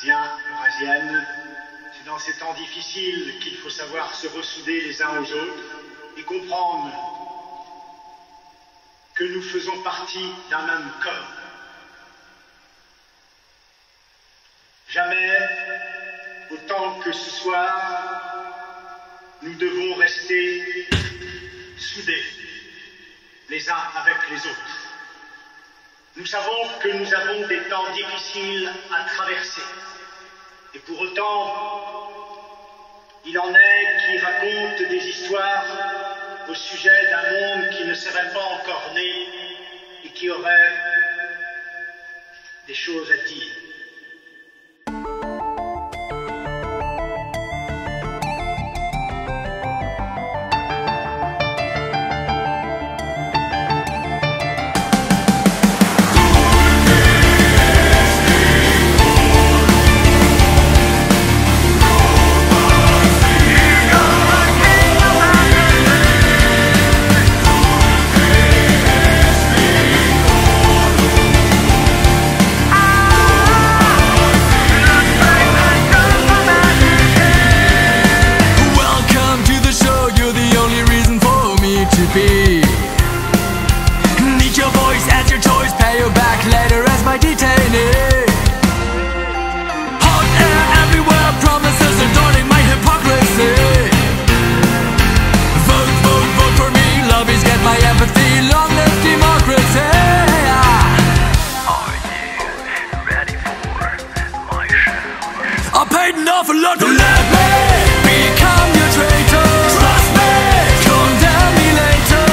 Parisiens, Parisiennes, c'est dans ces temps difficiles qu'il faut savoir se ressouder les uns aux autres et comprendre que nous faisons partie d'un même corps. Jamais, autant que ce soir, nous devons rester soudés les uns avec les autres. Nous savons que nous avons des temps difficiles à traverser. Et pour autant, il en est qui racontent des histoires au sujet d'un monde qui ne serait pas encore né et qui aurait des choses à dire. Need your voice as your choice, pay you back later as my detainee. Hot air everywhere, promises adorning my hypocrisy. Vote, vote, vote for me, love is get my empathy, long live democracy. Are you ready for my show? I paid an awful lot to let me become your traitor. Trust me, condemn me later.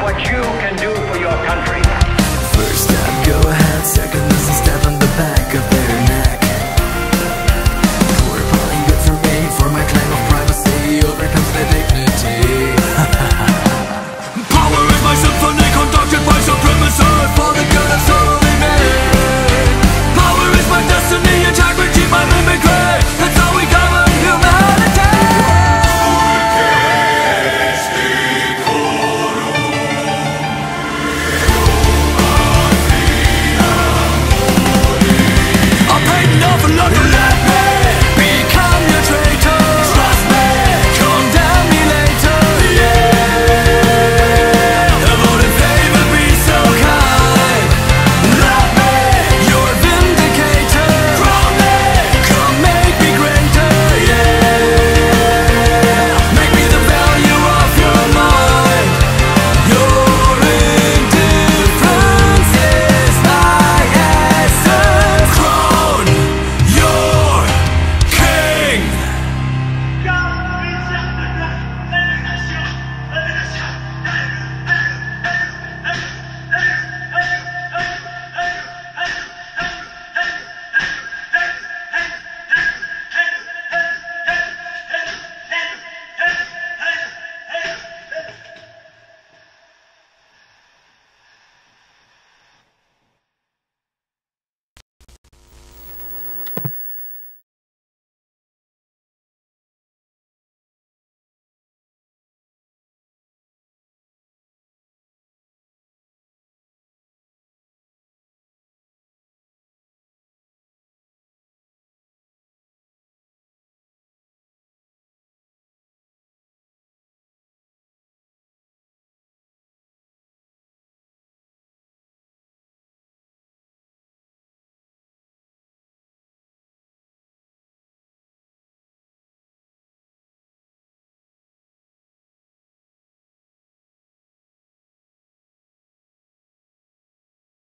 What you can do for your country. First step, go ahead, second